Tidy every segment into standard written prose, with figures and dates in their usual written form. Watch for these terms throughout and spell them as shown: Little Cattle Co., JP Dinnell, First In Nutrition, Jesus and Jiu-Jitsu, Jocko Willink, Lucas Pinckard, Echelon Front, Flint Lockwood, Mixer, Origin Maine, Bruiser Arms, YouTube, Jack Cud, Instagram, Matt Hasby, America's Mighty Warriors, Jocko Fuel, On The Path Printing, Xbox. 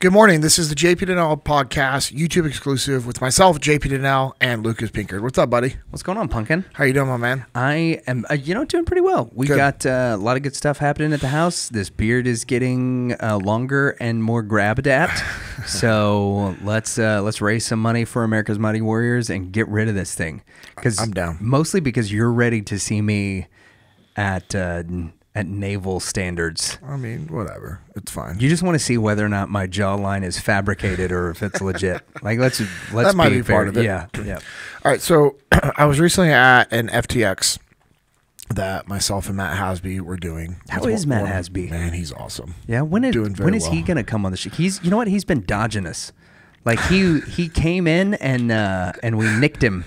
Good morning. This is the JP Dinnell podcast, YouTube exclusive with myself, JP Dinnell, and Lucas Pinckard. What's up, buddy? What's going on, Pumpkin? How you doing, my man? I am, doing pretty well. We got a lot of good stuff happening at the house. This beard is getting longer and more grab-adapt. So let's raise some money for America's Mighty Warriors and get rid of this thing. I'm down. Mostly because you're ready to see me at naval standards. I mean, whatever. It's fine. You just want to see whether or not my jawline is fabricated or if it's legit. Like, let's that might be part of it. Yeah, yeah. All right. So I was recently at an FTX that myself and Matt Hasby were doing. How is Matt Hasby? Man, he's awesome. Yeah. When is he going to come on the show? You know what? He's been dodging us. Like he came in and we nicked him,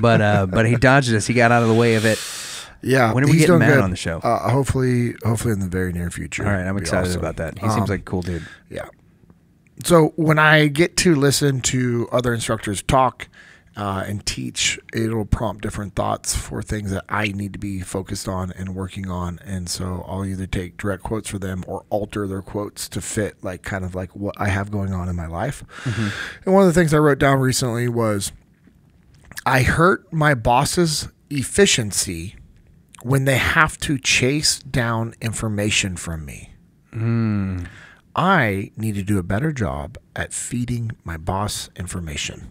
but he dodged us. He got out of the way of it. Yeah, when are we getting Matt on the show? Hopefully in the very near future. All right, I'm excited about that. He seems like a cool dude. Yeah. So when I get to listen to other instructors talk and teach, it'll prompt different thoughts for things that I need to be focused on and working on. And so I'll either take direct quotes for them or alter their quotes to fit like kind of like what I have going on in my life. Mm-hmm. And one of the things I wrote down recently was, I hurt my boss's efficiency when they have to chase down information from me. Mm. I need to do a better job at feeding my boss information.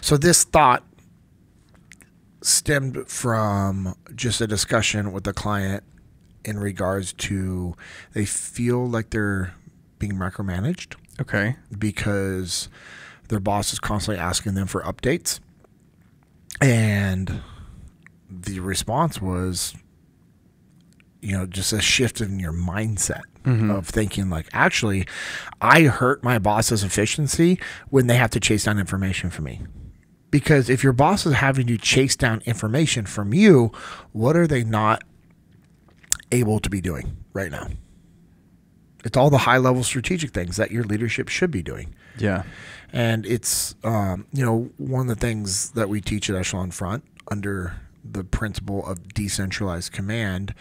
So this thought stemmed from just a discussion with a client in regards to they feel like they're being micromanaged. Okay. Because their boss is constantly asking them for updates. And the response was, you know, just a shift in your mindset of thinking like, actually, I hurt my boss's efficiency when they have to chase down information from me. Because if your boss is having to chase down information from you, what are they not able to be doing right now? It's all the high-level strategic things that your leadership should be doing. Yeah. And it's, you know, one of the things that we teach at Echelon Front under the principle of decentralized command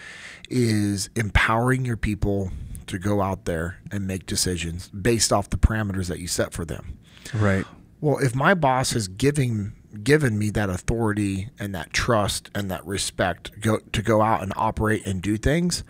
is empowering your people to go out there and make decisions based off the parameters that you set for them. Right. Well, if my boss is given me that authority and that trust and that respect to go out and operate and do things,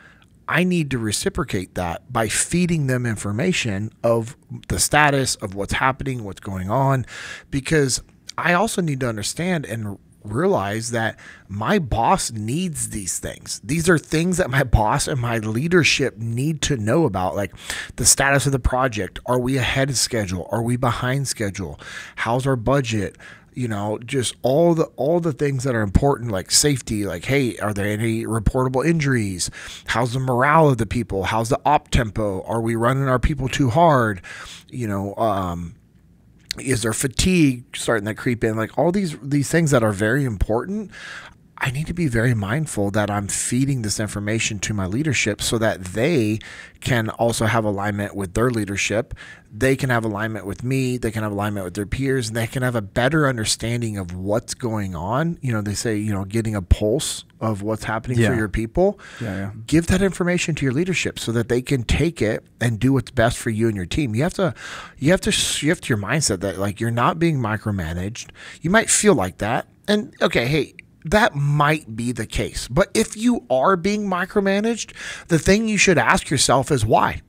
I need to reciprocate that by feeding them information of the status of what's happening, what's going on, because I also need to understand and realize that my boss needs these things. These are things that my boss and my leadership need to know about, like the status of the project. Are we ahead of schedule? Are we behind schedule? How's our budget? You know, just all the things that are important, like safety, like, hey, are there any reportable injuries? How's the morale of the people? How's the op tempo? Are we running our people too hard? You know, is there fatigue starting to creep in? Like all these things that are very important, I need to be very mindful that I'm feeding this information to my leadership so that they can also have alignment with their leadership. They can have alignment with me. They can have alignment with their peers, and they can have a better understanding of what's going on. You know, they say, you know, getting a pulse of what's happening for your people. Yeah, yeah. Give that information to your leadership so that they can take it and do what's best for you and your team. You have to shift your mindset that like you're not being micromanaged. You might feel like that, and okay, hey, that might be the case. But if you are being micromanaged, the thing you should ask yourself is why?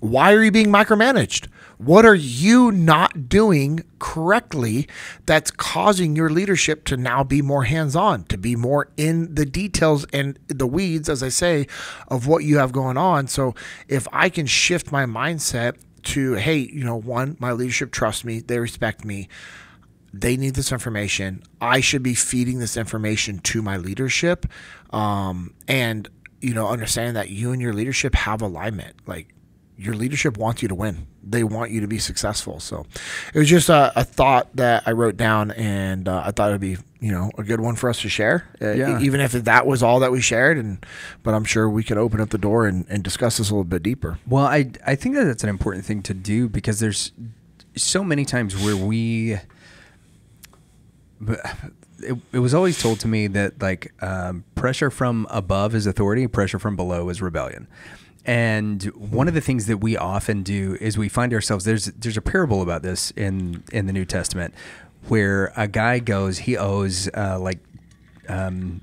Why are you being micromanaged? What are you not doing correctly that's causing your leadership to now be more hands-on, to be more in the details and the weeds, as I say, of what you have going on? So if I can shift my mindset to, hey, you know, one, my leadership trusts me, they respect me, they need this information. I should be feeding this information to my leadership. And, you know, understanding that you and your leadership have alignment. Like your leadership wants you to win. They want you to be successful. So it was just a thought that I wrote down, and I thought it'd be, you know, a good one for us to share, even if that was all that we shared. But I'm sure we could open up the door and discuss this a little bit deeper. Well, I think that that's an important thing to do, because there's so many times where it was always told to me that like pressure from above is authority, pressure from below is rebellion. And one of the things that we often do is we find ourselves, there's a parable about this in the New Testament where a guy goes, he owes basically like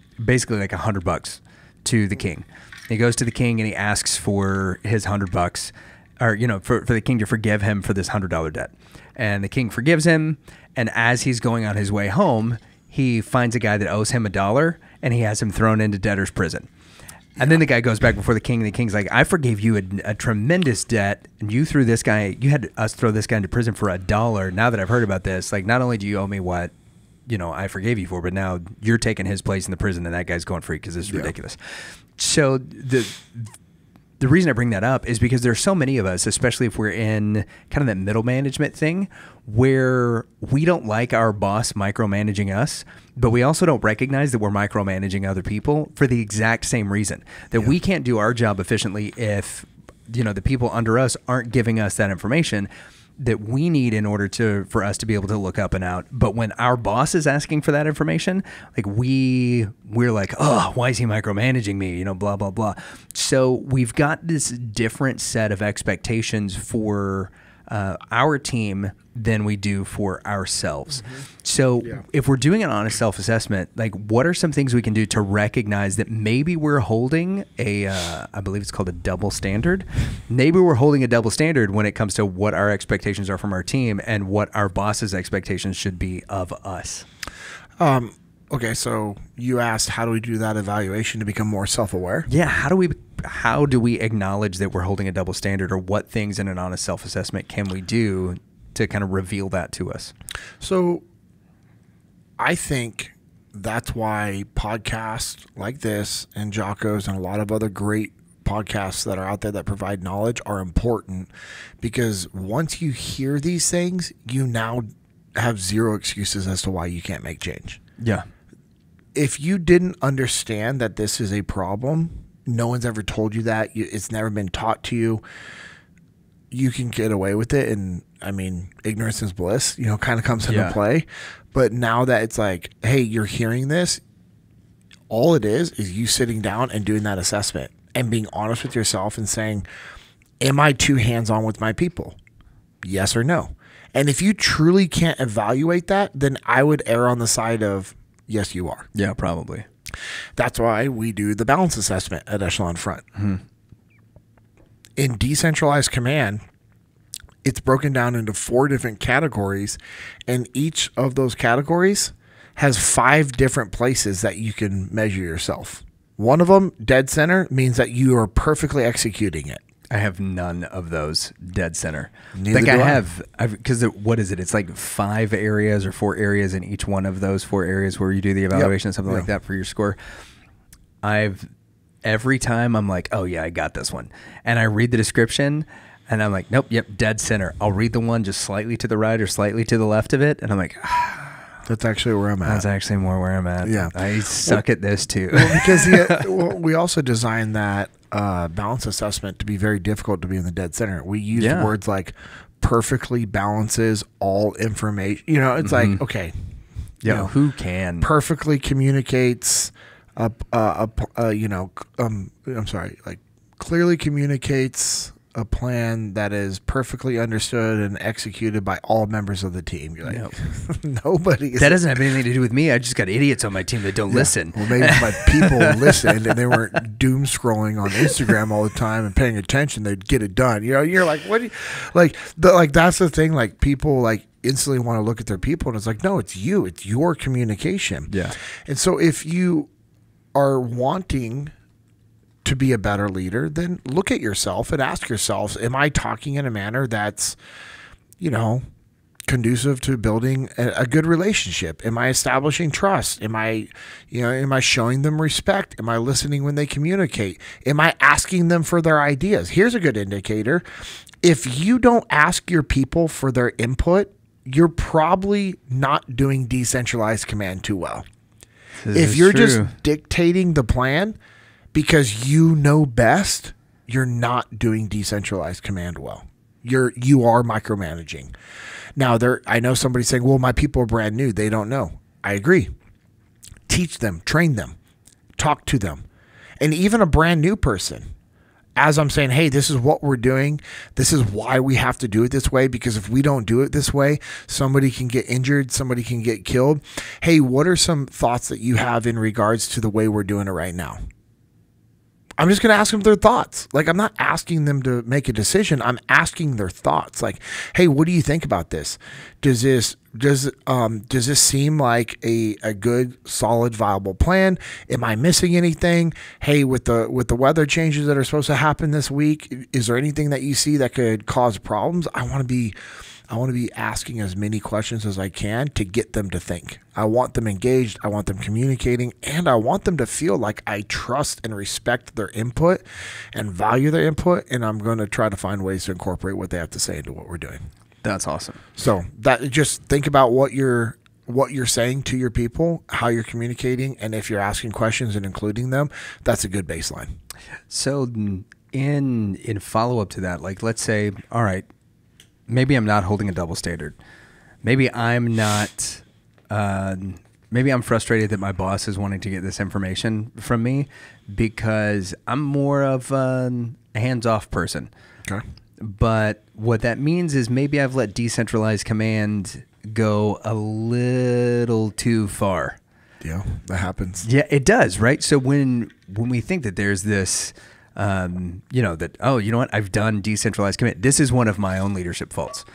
$100 to the king. He goes to the king and he asks for his $100 or, you know, for the king to forgive him for this $100 debt. And the king forgives him. And as he's going on his way home, he finds a guy that owes him $1 and he has him thrown into debtor's prison. And then the guy goes back before the king, and the king's like, I forgave you a tremendous debt, and you threw this guy, you had us throw this guy into prison for $1. Now that I've heard about this, like, not only do you owe me what, you know, I forgave you for, but now you're taking his place in the prison, and that guy's going free because this is ridiculous. So the reason I bring that up is because there's so many of us, especially if we're in kind of that middle management thing, where we don't like our boss micromanaging us, but we also don't recognize that we're micromanaging other people for the exact same reason, that we can't do our job efficiently if, you know, the people under us aren't giving us that information that we need in order to, for us to be able to look up and out. But when our boss is asking for that information, like we're like, oh, why is he micromanaging me? You know, blah, blah, blah. So we've got this different set of expectations for our team than we do for ourselves. So if we're doing an honest self-assessment, like what are some things we can do to recognize that maybe we're holding a, I believe it's called a double standard. Maybe we're holding a double standard when it comes to what our expectations are from our team and what our boss's expectations should be of us. Okay. So you asked, how do we do that evaluation to become more self-aware? Yeah. How do we acknowledge that we're holding a double standard, or what things in an honest self-assessment can we do to kind of reveal that to us? So I think that's why podcasts like this and Jocko's and a lot of other great podcasts that are out there that provide knowledge are important, because once you hear these things, you now have zero excuses as to why you can't make change. Yeah. If you didn't understand that this is a problem, no one's ever told you that. It's never been taught to you. You can get away with it. And I mean, ignorance is bliss, you know, kind of comes into play. But now that it's like, hey, you're hearing this, all it is you sitting down and doing that assessment and being honest with yourself and saying, am I too hands-on with my people? Yes or no? And if you truly can't evaluate that, then I would err on the side of, yes, you are. Yeah, probably. That's why we do the balance assessment at Echelon Front. In decentralized command, it's broken down into 4 different categories, and each of those categories has 5 different places that you can measure yourself. One of them, dead center, means that you are perfectly executing it. I have none of those dead center. Neither do I. I've, because what is it? It's like 5 areas or 4 areas in each one of those 4 areas where you do the evaluation, something like that for your score. Every time I'm like, oh yeah, I got this one. And I read the description and I'm like, nope, yep, dead center. I'll read the one just slightly to the right or slightly to the left of it. And I'm like, that's actually where I'm at. That's actually more where I'm at. Yeah. I suck at this too. Well, because we also designed that balance assessment to be very difficult to be in the dead center. We used words like perfectly balances all information. You know, it's like, okay. Yeah. You know, who can? Perfectly communicates. Clearly communicates a plan that is perfectly understood and executed by all members of the team. You're like, nobody. That doesn't have anything to do with me. I just got idiots on my team that don't listen. Well, maybe if my people listened and they weren't doom scrolling on Instagram all the time and paying attention, they'd get it done. You know, you're like, what do you, like that's the thing. Like people like instantly want to look at their people, and it's like, no, it's you. It's your communication. Yeah. And so if you are wanting to be a better leader, then look at yourself and ask yourself, am I talking in a manner that's, you know, conducive to building a good relationship? Am I establishing trust? Am I, you know, am I showing them respect? Am I listening when they communicate? Am I asking them for their ideas? Here's a good indicator. If you don't ask your people for their input, you're probably not doing decentralized command too well. If you're just dictating the plan because you know best, you're not doing decentralized command well. You are micromanaging. Now, I know somebody's saying, well, my people are brand new. They don't know. I agree. Teach them, train them, talk to them. And even a brand new person, as I'm saying, hey, this is what we're doing. This is why we have to do it this way, because if we don't do it this way, somebody can get injured, somebody can get killed. Hey, what are some thoughts that you have in regards to the way we're doing it right now? I'm just going to ask them their thoughts. Like, I'm not asking them to make a decision. I'm asking their thoughts. Like, hey, what do you think about this? Does this seem like a good, solid, viable plan? Am I missing anything? Hey, with the weather changes that are supposed to happen this week, is there anything that you see that could cause problems? I want to be asking as many questions as I can to get them to think. I want them engaged. I want them communicating, and I want them to feel like I trust and respect their input and value their input. And I'm going to try to find ways to incorporate what they have to say into what we're doing. That's awesome. So that, just think about what you're saying to your people, how you're communicating, and if you're asking questions and including them, that's a good baseline. So in follow-up to that, like, let's say, all right, maybe I'm not holding a double standard. Maybe I'm not, maybe I'm frustrated that my boss is wanting to get this information from me because I'm more of a hands-off person. Okay. But what that means is maybe I've let decentralized command go a little too far. Yeah, that happens. Yeah, it does, right? So when we think that there's this, you know, that, oh, you know what, I've done decentralized command. This is one of my own leadership faults.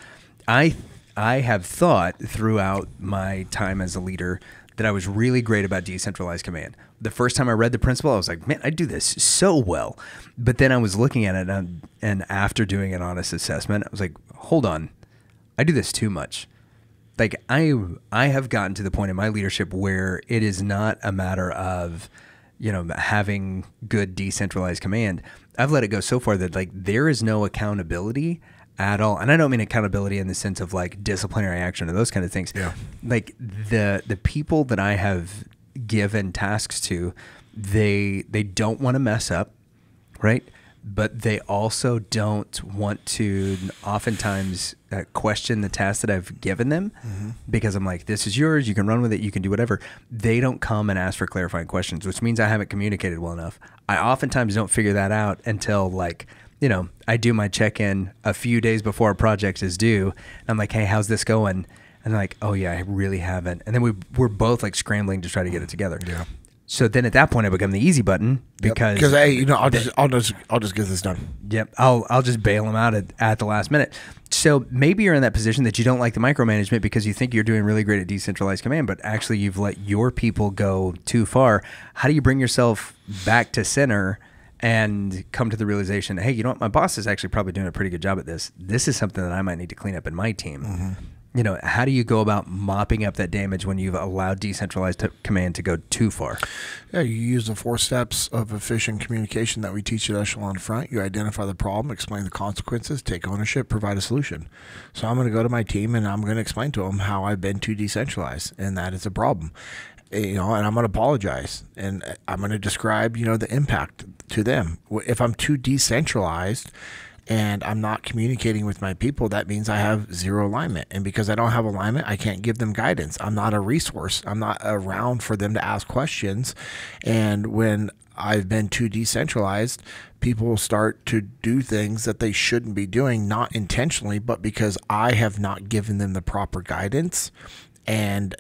I have thought throughout my time as a leader that I was really great about decentralized command. The first time I read the principle, I was like, man, I do this so well. But then I was looking at it, and after doing an honest assessment, I was like, hold on, I do this too much. Like, I have gotten to the point in my leadership where it is not a matter of, you know, having good decentralized command. I've let it go so far that, like, there is no accountability at all. And I don't mean accountability in the sense of, like, disciplinary action or those kind of things. Yeah. Like, the people that I have given tasks to, they don't want to mess up, right? But they also don't want to oftentimes question the task that I've given them, mm-hmm. because I'm like, this is yours, you can run with it, you can do whatever. They don't come and ask for clarifying questions, which means I haven't communicated well enough. I oftentimes don't figure that out until, like, you know, I do my check-in a few days before a project is due. And I'm like, hey, how's this going? And they're like, oh yeah, I really haven't. And then we're both, like, scrambling to try to get it together. Yeah. So then at that point I become the easy button, because yep. Hey, you know, I'll just get this done. Yep. I'll just bail them out at the last minute. So maybe you're in that position that you don't like the micromanagement because you think you're doing really great at decentralized command, but actually you've let your people go too far. How do you bring yourself back to center and come to the realization, hey, you know what, my boss is actually probably doing a pretty good job at this. This is something that I might need to clean up in my team. Mm-hmm. You know, how do you go about mopping up that damage when you've allowed decentralized command to go too far? Yeah, you use the 4 steps of efficient communication that we teach at Echelon Front. You identify the problem, explain the consequences, take ownership, provide a solution. So I'm going to go to my team and I'm going to explain to them how I've been too decentralized and that it's a problem. You know, and I'm going to apologize, and I'm going to describe, you know, the impact to them. If I'm too decentralized and I'm not communicating with my people, that means I have zero alignment. And because I don't have alignment, I can't give them guidance. I'm not a resource. I'm not around for them to ask questions. And when I've been too decentralized, people start to do things that they shouldn't be doing, not intentionally, but because I have not given them the proper guidance and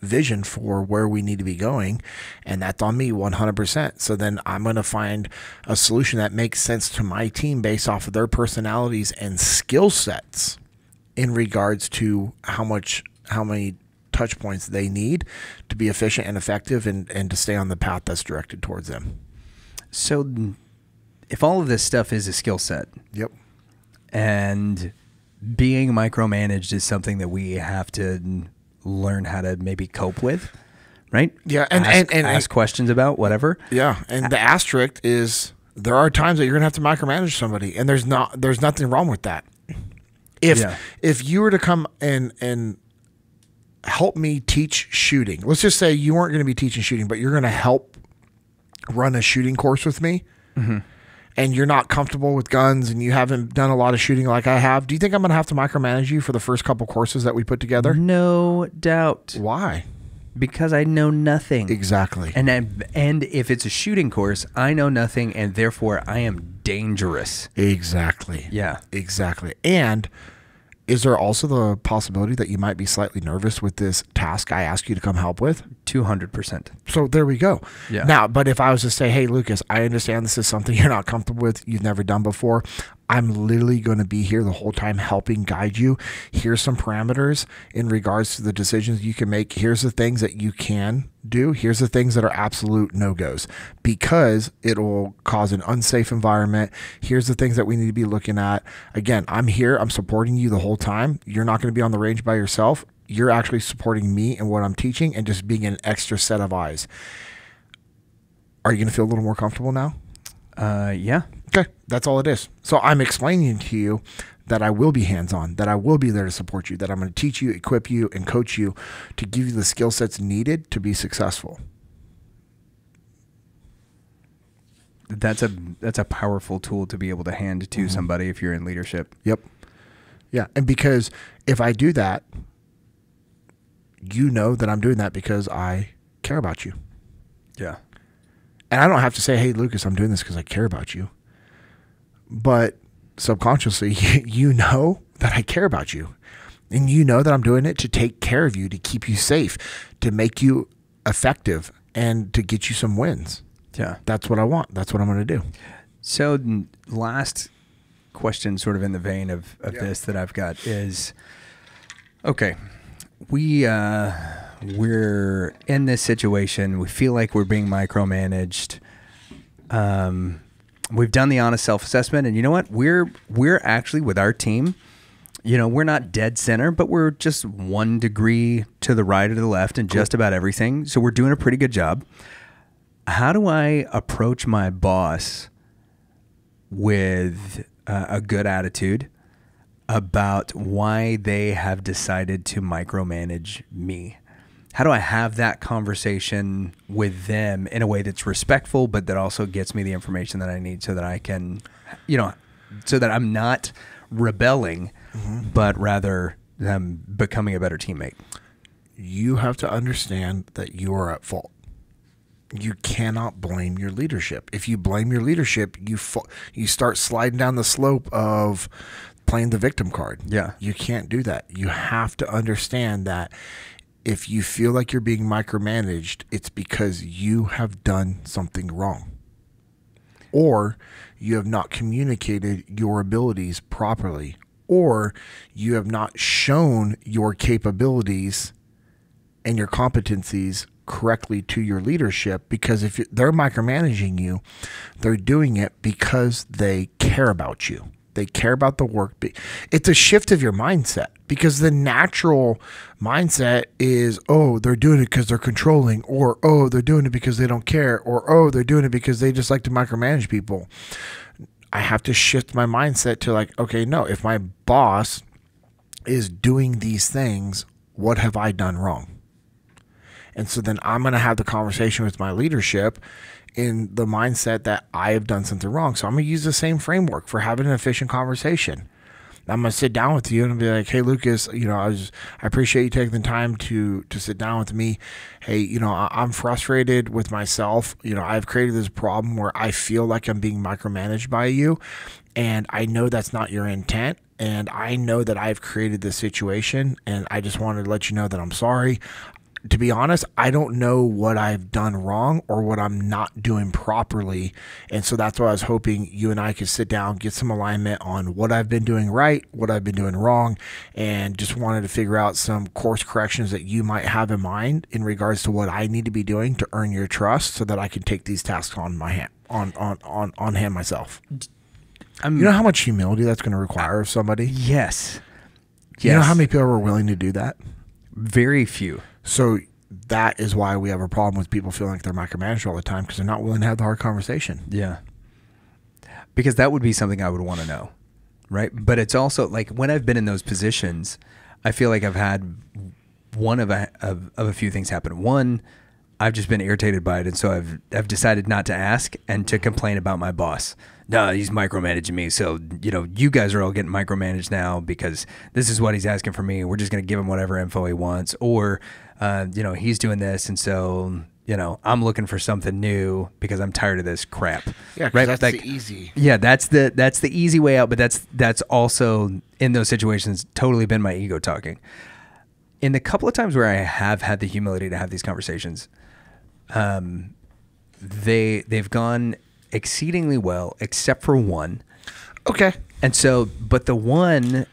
vision for where we need to be going. And that's on me 100%. So then I'm going to find a solution that makes sense to my team based off of their personalities and skill sets in regards to how many touch points they need to be efficient and effective and to stay on the path that's directed towards them. So if all of this stuff is a skill set, yep, and being micromanaged is something that we have to learn how to maybe cope with, right? Yeah, and ask questions about, whatever. Yeah, and the asterisk is there are times that you're going to have to micromanage somebody, and there's nothing wrong with that. If you were to come and help me teach shooting, let's just say you weren't going to be teaching shooting, but you're going to help run a shooting course with me. Mm-hmm. And you're not comfortable with guns and you haven't done a lot of shooting like I have, do you think I'm going to have to micromanage you for the first couple courses that we put together? No doubt. Why? Because I know nothing. Exactly. And if it's a shooting course, I know nothing, and therefore I am dangerous. Exactly. Yeah. Exactly. And is there also the possibility that you might be slightly nervous with this task I ask you to come help with? 200%. So there we go. Yeah. Now, but if I was to say, hey, Lucas, I understand this is something you're not comfortable with, you've never done before. I'm literally going to be here the whole time helping guide you. Here's some parameters in regards to the decisions you can make. Here's the things that you can do. Here's the things that are absolute no-goes because it will cause an unsafe environment. Here's the things that we need to be looking at. Again, I'm here. I'm supporting you the whole time. You're not going to be on the range by yourself. You're actually supporting me and what I'm teaching and just being an extra set of eyes. Are you going to feel a little more comfortable now? Yeah. Okay. That's all it is. So I'm explaining to you that I will be hands-on, that I will be there to support you, that I'm going to teach you, equip you, and coach you to give you the skill sets needed to be successful. That's a powerful tool to be able to hand to somebody if you're in leadership. Yep. Yeah. And because if I do that, you know that I'm doing that because I care about you. Yeah. And I don't have to say, hey, Lucas, I'm doing this because I care about you. But subconsciously, you know that I care about you. And you know that I'm doing it to take care of you, to keep you safe, to make you effective, and to get you some wins. Yeah. That's what I want. That's what I'm going to do. So last question sort of in the vein of this that I've got is, okay, we're in this situation. We feel like we're being micromanaged. We've done the honest self-assessment, and you know what? We're actually with our team. You know, we're not dead center, but we're just 1 degree to the right or to the left in just about everything. So we're doing a pretty good job. How do I approach my boss with a good attitude about why they have decided to micromanage me? How do I have that conversation with them in a way that's respectful, but that also gets me the information that I need so that I can, you know, so that I'm not rebelling, but rather becoming a better teammate? You have to understand that you are at fault. You cannot blame your leadership. If you blame your leadership, you start sliding down the slope of playing the victim card. Yeah. You can't do that. You have to understand that if you feel like you're being micromanaged, it's because you have done something wrong or you have not communicated your abilities properly or you have not shown your capabilities and your competencies correctly to your leadership, because if they're micromanaging you, they're doing it because they care about you. They care about the work. It's a shift of your mindset, because the natural mindset is, oh, they're doing it because they're controlling, or, oh, they're doing it because they don't care, or, oh, they're doing it because they just like to micromanage people. I have to shift my mindset to like, okay, no, if my boss is doing these things, what have I done wrong? And so then I'm going to have the conversation with my leadership in the mindset that I have done something wrong. So I'm going to use the same framework for having an efficient conversation. I'm going to sit down with you and be like, hey, Lucas, you know, I appreciate you taking the time to sit down with me. Hey, you know, I'm frustrated with myself. You know, I've created this problem where I feel like I'm being micromanaged by you, and I know that's not your intent. And I know that I've created this situation, and I just wanted to let you know that I'm sorry. To be honest, I don't know what I've done wrong or what I'm not doing properly. And so that's why I was hoping you and I could sit down, get some alignment on what I've been doing right, what I've been doing wrong, and just wanted to figure out some course corrections that you might have in mind in regards to what I need to be doing to earn your trust so that I can take these tasks on my hand, on hand myself. You know how much humility that's going to require of somebody? Yes. You know how many people are willing to do that? Very few. So that is why we have a problem with people feeling like they're micromanaged all the time, because they're not willing to have the hard conversation. Yeah. Because that would be something I would want to know, right? But it's also like when I've been in those positions, I feel like I've had one of a few things happen. One, I've just been irritated by it, and so I've decided not to ask and to complain about my boss. no, he's micromanaging me. So, you know, you guys are all getting micromanaged now because this is what he's asking for me. We're just going to give him whatever info he wants, or, you know, he's doing this. And so, you know, I'm looking for something new because I'm tired of this crap. Yeah, right? That's like, the easy. Yeah, that's the easy way out. But that's also, in those situations, totally been my ego talking. In the couple of times where I have had the humility to have these conversations, they've gone exceedingly well, except for one. Okay. And so, but the one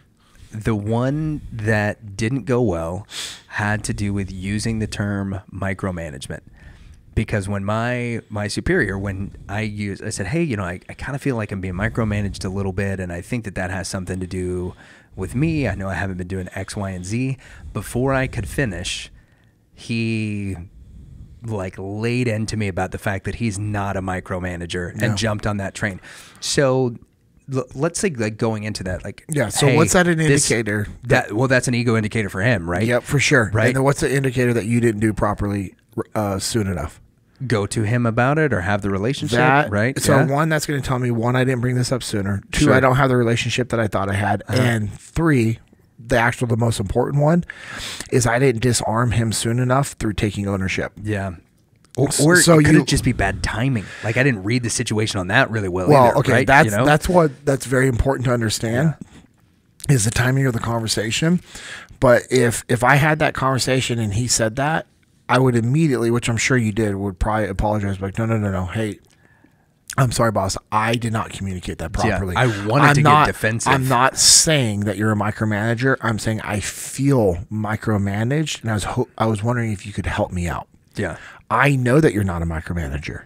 that didn't go well had to do with using the term micromanagement. Because when my superior, I said, hey, you know, I kind of feel like I'm being micromanaged a little bit, and I think that that has something to do with me. I know I haven't been doing X, Y, and Z. Before I could finish, he like laid into me about the fact that he's not a micromanager and jumped on that train. So let's say, like, going into that, like, yeah, so hey, what's that an indicator? Well, that's an ego indicator for him, right? Yep, for sure. Right. And then what's the indicator that you didn't do properly soon enough? Go to him about it or have the relationship, right? So one, that's going to tell me, one, I didn't bring this up sooner. Two, I don't have the relationship that I thought I had. And three, the most important one, is I didn't disarm him soon enough through taking ownership. Yeah. Or so it could just be bad timing. Like, I didn't read the situation on that really well. Well, either, okay, right? That's, you know? that's very important to understand, is the timing of the conversation. But if I had that conversation and he said that, I would immediately, which I'm sure you did, would probably apologize. Like, no, no, no, no. Hey, I'm sorry, boss. I did not communicate that properly. Yeah, I'm not defensive. I'm not saying that you're a micromanager. I'm saying I feel micromanaged, and I was wondering if you could help me out. Yeah. I know that you're not a micromanager,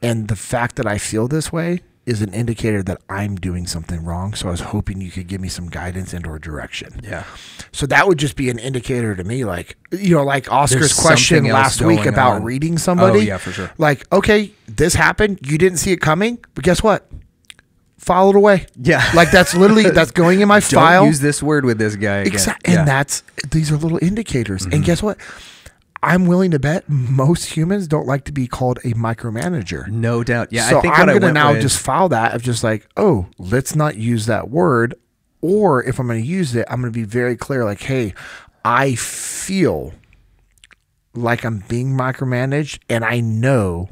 and the fact that I feel this way is an indicator that I'm doing something wrong. So I was hoping you could give me some guidance and or direction. Yeah. So that would just be an indicator to me, like, you know, like Oscar's question last week about reading somebody. Oh, yeah, for sure. Like, okay, this happened. You didn't see it coming, but guess what? File it away. Yeah. Like, that's literally, that's going in my file. Don't use this word with this guy again. Exactly. Yeah. And these are little indicators. Mm-hmm. And guess what? I'm willing to bet most humans don't like to be called a micromanager. No doubt. Yeah. So I think I'm going to now just file that of just like, oh, let's not use that word. Or if I'm going to use it, I'm going to be very clear. Like, hey, I feel like I'm being micromanaged, and I know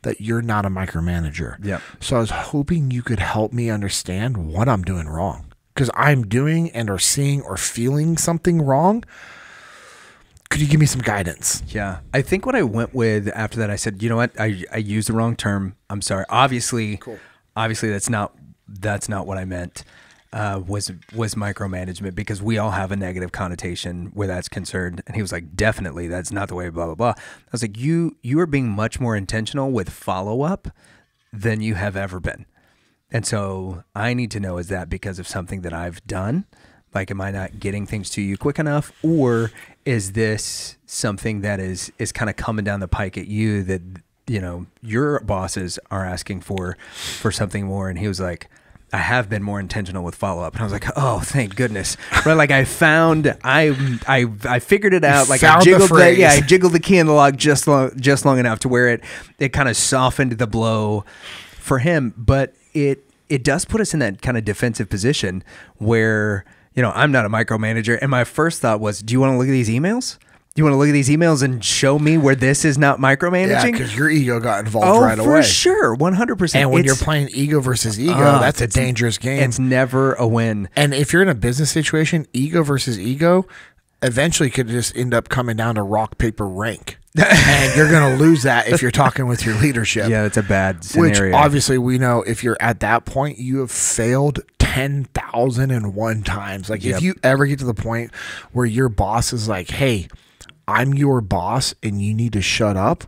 that you're not a micromanager. Yeah. So I was hoping you could help me understand what I'm doing wrong, because I'm doing and or seeing or feeling something wrong. Could you give me some guidance? Yeah. I think what I went with after that, I said, you know what? I used the wrong term. I'm sorry. Obviously, cool. Obviously that's not what I meant, was micromanagement, because we all have a negative connotation where that's concerned. And he was like, definitely, that's not the way, blah, blah, blah. I was like, you are being much more intentional with follow-up than you have ever been. And so I need to know, is that because of something that I've done? Like, am I not getting things to you quick enough? Or is this something that is kind of coming down the pike at you that, you know, your bosses are asking for something more? And he was like, I have been more intentional with follow-up. And I was like, oh, thank goodness. Right? Like, I found, I figured it out. Like, I jiggled the key in the lock just long enough to where it kind of softened the blow for him. But it does put us in that kind of defensive position where, you know, I'm not a micromanager. And my first thought was, do you want to look at these emails? Do you want to look at these emails and show me where this is not micromanaging? Yeah, because your ego got involved right away. Oh, for sure. 100%. And when you're playing ego versus ego, that's a dangerous game. It's never a win. And if you're in a business situation, ego versus ego eventually could just end up coming down to rock, paper, rank. And you're going to lose that if you're talking with your leadership. Yeah, that's a bad scenario. Which obviously we know, if you're at that point, you have failed 10,001 times. Like, if you ever get to the point where your boss is like, hey, I'm your boss and you need to shut up,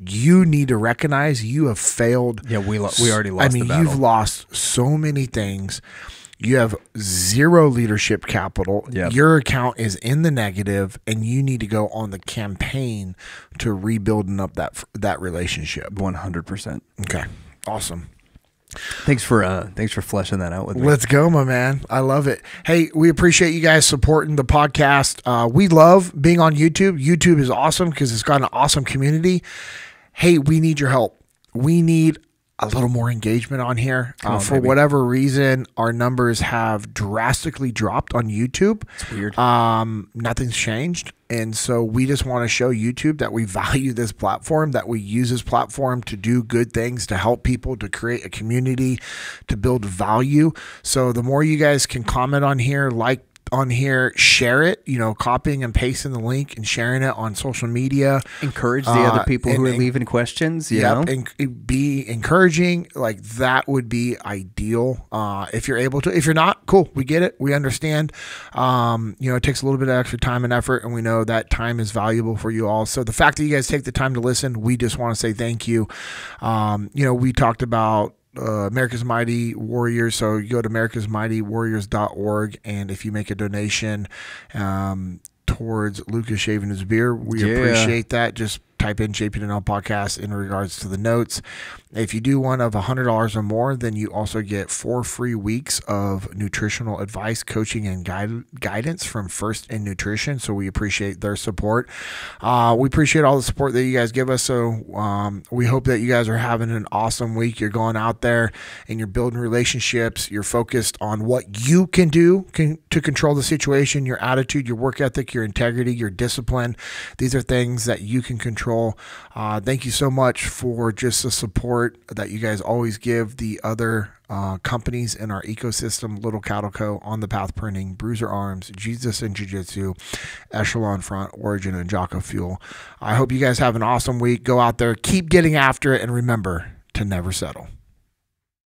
you need to recognize you have failed. Yeah, we already lost the battle. You've lost so many things. You have zero leadership capital. Yep. Your account is in the negative, and you need to go on the campaign to rebuilding up that relationship. 100%. Okay, awesome. Thanks for fleshing that out with me. Let's go, my man. I love it. Hey, we appreciate you guys supporting the podcast. We love being on YouTube. YouTube is awesome because it's got an awesome community. Hey, we need your help. We need a little more engagement on here. For whatever reason, our numbers have drastically dropped on YouTube. It's weird. Nothing's changed. And so we just want to show YouTube that we value this platform, that we use this platform to do good things, to help people, to create a community, to build value. So the more you guys can comment on here, like on here, share it, you know, copying and pasting the link and sharing it on social media, encourage the other people who are leaving questions, you know, and be encouraging. Like, that would be ideal. If you're able to. If you're not, cool, we get it, we understand. You know, it takes a little bit of extra time and effort, and we know that time is valuable for you all. So the fact that you guys take the time to listen, we just want to say thank you. You know, we talked about America's Mighty Warriors. So you go to americasmightywarriors.org, and if you make a donation towards Lucas shaving his beard, we appreciate that. Just type in JP Dinnell podcast in regards to the notes. If you do one of $100 or more, then you also get 4 free weeks of nutritional advice, coaching, and guidance from First In Nutrition. So we appreciate their support. We appreciate all the support that you guys give us. So we hope that you guys are having an awesome week. You're going out there and you're building relationships. You're focused on what you can do to control the situation, your attitude, your work ethic, your integrity, your discipline. These are things that you can control. Thank you so much for just the support that you guys always give the other companies in our ecosystem: Little Cattle Co., On The Path Printing, Bruiser Arms, Jesus and Jiu-Jitsu, Echelon Front, Origin, and Jocko Fuel. I hope you guys have an awesome week. Go out there, keep getting after it, and remember to never settle.